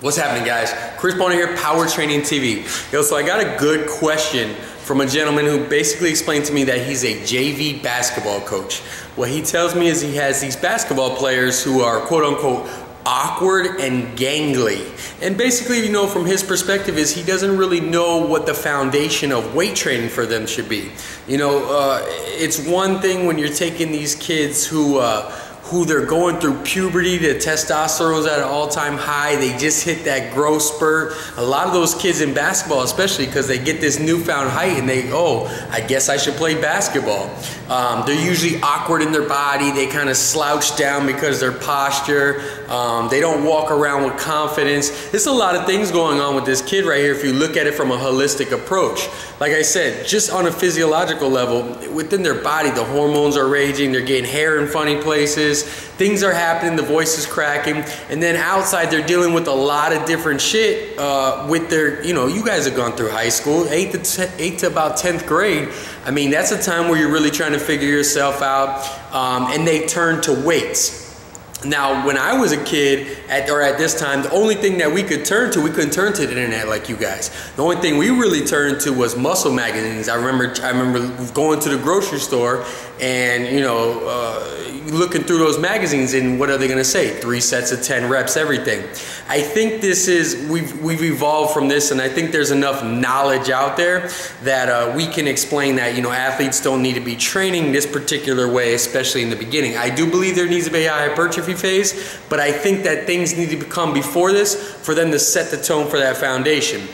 What's happening, guys? Chris Bonner here, Power Training TV. Yo, so I got a good question from a gentleman who basically explained to me that he's a JV basketball coach. What he tells me is he has these basketball players who are quote unquote awkward and gangly. And basically, you know, from his perspective is he doesn't really know what the foundation of weight training for them should be. You know, it's one thing when you're taking these kids who they're going through puberty, the testosterone's at an all-time high, they just hit that growth spurt. A lot of those kids in basketball, especially because they get this newfound height and they, oh, I guess I should play basketball. They're usually awkward in their body, they kind of slouch down because their posture, they don't walk around with confidence. There's a lot of things going on with this kid right here if you look at it from a holistic approach. Like I said, just on a physiological level, within their body, the hormones are raging, they're getting hair in funny places, things are happening, the voice is cracking, and then outside they're dealing with a lot of different shit with their, you know, you guys have gone through high school, eighth to about 10th grade. I mean, that's a time where you're really trying to figure yourself out, and they turn to weights. Now, when I was a kid, at this time, the only thing that we could turn to, we couldn't turn to the internet like you guys. The only thing we really turned to was muscle magazines. I remember going to the grocery store and, you know, looking through those magazines, and what are they gonna say? 3 sets of 10 reps, everything. I think this is, we've evolved from this, and I think there's enough knowledge out there that we can explain that, you know, athletes don't need to be training this particular way, especially in the beginning. I do believe there needs to be a hypertrophy phase, but I think that things need to come before this for them to set the tone for that foundation.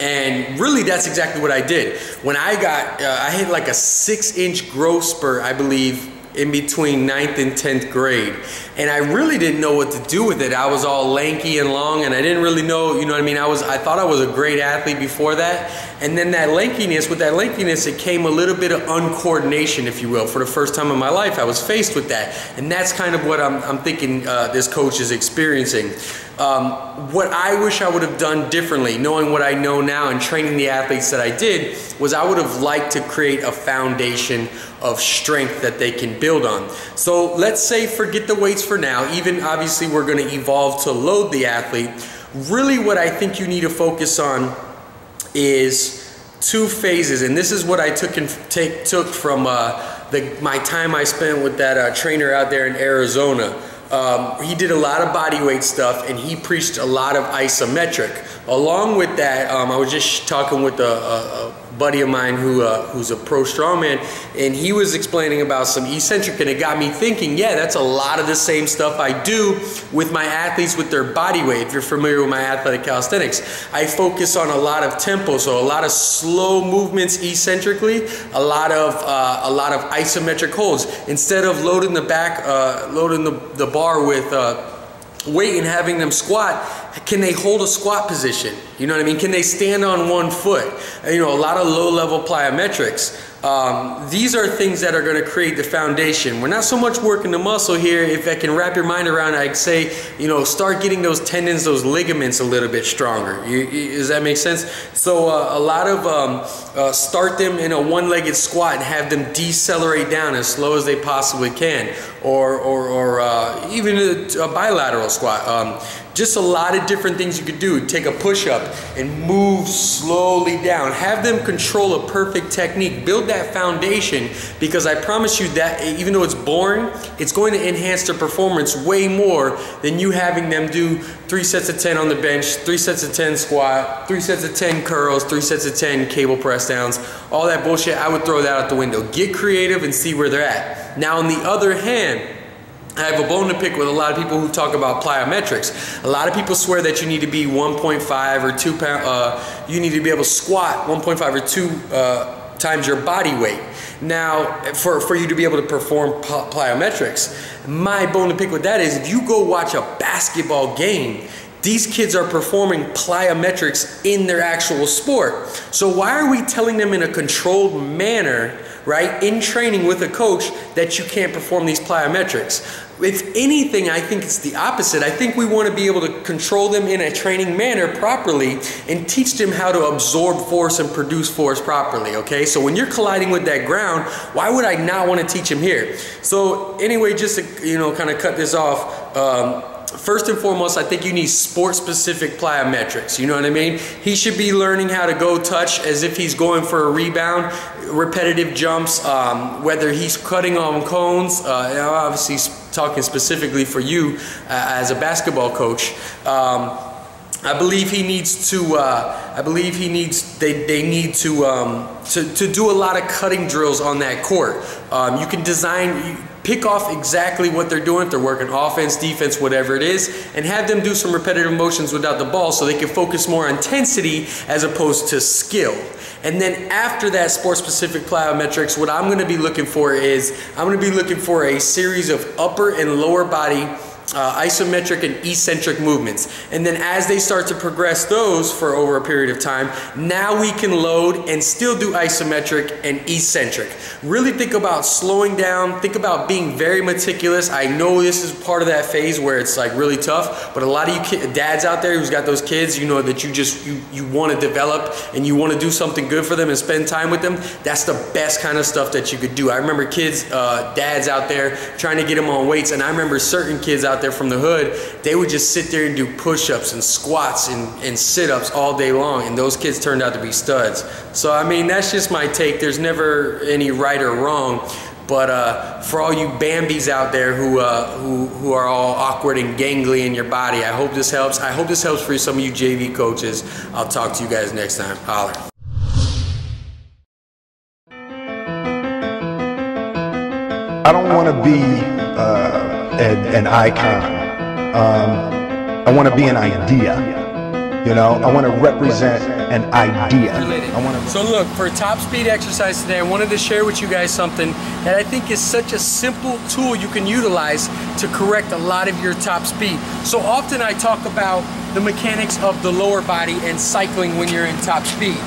And really, that's exactly what I did. When I got, I hit like a 6-inch growth spurt, I believe, in between 9th and 10th grade. And I really didn't know what to do with it. I was all lanky and long, and I didn't really know, you know what I mean? I thought I was a great athlete before that. And then that lankiness, with that lankiness, it came a little bit of uncoordination, if you will. For the first time in my life, I was faced with that. And that's kind of what I'm thinking this coach is experiencing. What I wish I would have done differently, knowing what I know now and training the athletes that I did, was I would have liked to create a foundation of strength that they can build on. So let's say forget the weights for now, even obviously we're going to evolve to load the athlete. Really what I think you need to focus on is 2 phases, and this is what I took from my time I spent with that trainer out there in Arizona. He did a lot of bodyweight stuff, and he preached a lot of isometric. Along with that, I was just talking with a buddy of mine who's a pro strongman, and he was explaining about some eccentric, and it got me thinking, yeah, that's a lot of the same stuff I do with my athletes with their body weight. If you're familiar with my athletic calisthenics, I focus on a lot of tempo, so a lot of slow movements eccentrically, a lot of isometric holds. Instead of loading the back, loading the bar with weight and having them squat, can they hold a squat position? You know what I mean? Can they stand on one foot? You know, a lot of low-level plyometrics. These are things that are going to create the foundation. We're not so much working the muscle here. If I can wrap your mind around, I'd say, you know, start getting those tendons, those ligaments a little bit stronger. Does that make sense? So a lot of start them in a one-legged squat and have them decelerate down as slow as they possibly can, or even a bilateral squat. Just a lot of different things you could do. Take a push-up and move slowly down. Have them control a perfect technique. Build that foundation, because I promise you that even though it's boring, it's going to enhance their performance way more than you having them do 3 sets of 10 on the bench, 3 sets of 10 squat, 3 sets of 10 curls, 3 sets of 10 cable press downs, all that bullshit. I would throw that out the window. Get creative and see where they're at. Now, on the other hand, I have a bone to pick with a lot of people who talk about plyometrics. A lot of people swear that you need to be 1.5 or 2 pounds, you need to be able to squat 1.5 or 2 times your body weight. Now, for you to be able to perform plyometrics, my bone to pick with that is if you go watch a basketball game, these kids are performing plyometrics in their actual sport. So why are we telling them in a controlled manner, right, in training with a coach, that you can't perform these plyometrics? If anything, I think it's the opposite. I think we want to be able to control them in a training manner properly and teach them how to absorb force and produce force properly, okay? So when you're colliding with that ground, why would I not want to teach them here? So anyway, just to, you know, kind of cut this off, First and foremost, I think you need sport-specific plyometrics, you know what I mean? He should be learning how to go touch as if he's going for a rebound, repetitive jumps, whether he's cutting on cones, and obviously talking specifically for you as a basketball coach. I believe he needs to. They need to do a lot of cutting drills on that court. You can design, pick off exactly what they're doing. If they're working offense, defense, whatever it is, and have them do some repetitive motions without the ball, so they can focus more on intensity as opposed to skill. And then after that, sport-specific plyometrics. What I'm going to be looking for is a series of upper and lower body isometric and eccentric movements, and then as they start to progress those for over a period of time, now we can load and still do isometric and eccentric. Really think about slowing down, think about being very meticulous. I know this is part of that phase where it's like really tough, but a lot of you dads out there who's got those kids, you know that you just you want to develop and you want to do something good for them and spend time with them. That's the best kind of stuff that you could do. I remember kids, dads out there trying to get them on weights, and I remember certain kids out there from the hood, they would just sit there and do push-ups and squats and sit-ups all day long, and those kids turned out to be studs. So I mean, that's just my take. There's never any right or wrong, but for all you Bambis out there who are all awkward and gangly in your body, I hope this helps. I hope this helps for some of you JV coaches. I'll talk to you guys next time. Holler. I don't want to be an icon. I want to be an idea. You know, I want to represent an idea. So look, for top speed exercise today, I wanted to share with you guys something that I think is such a simple tool you can utilize to correct a lot of your top speed. So often I talk about the mechanics of the lower body and cycling when you're in top speed.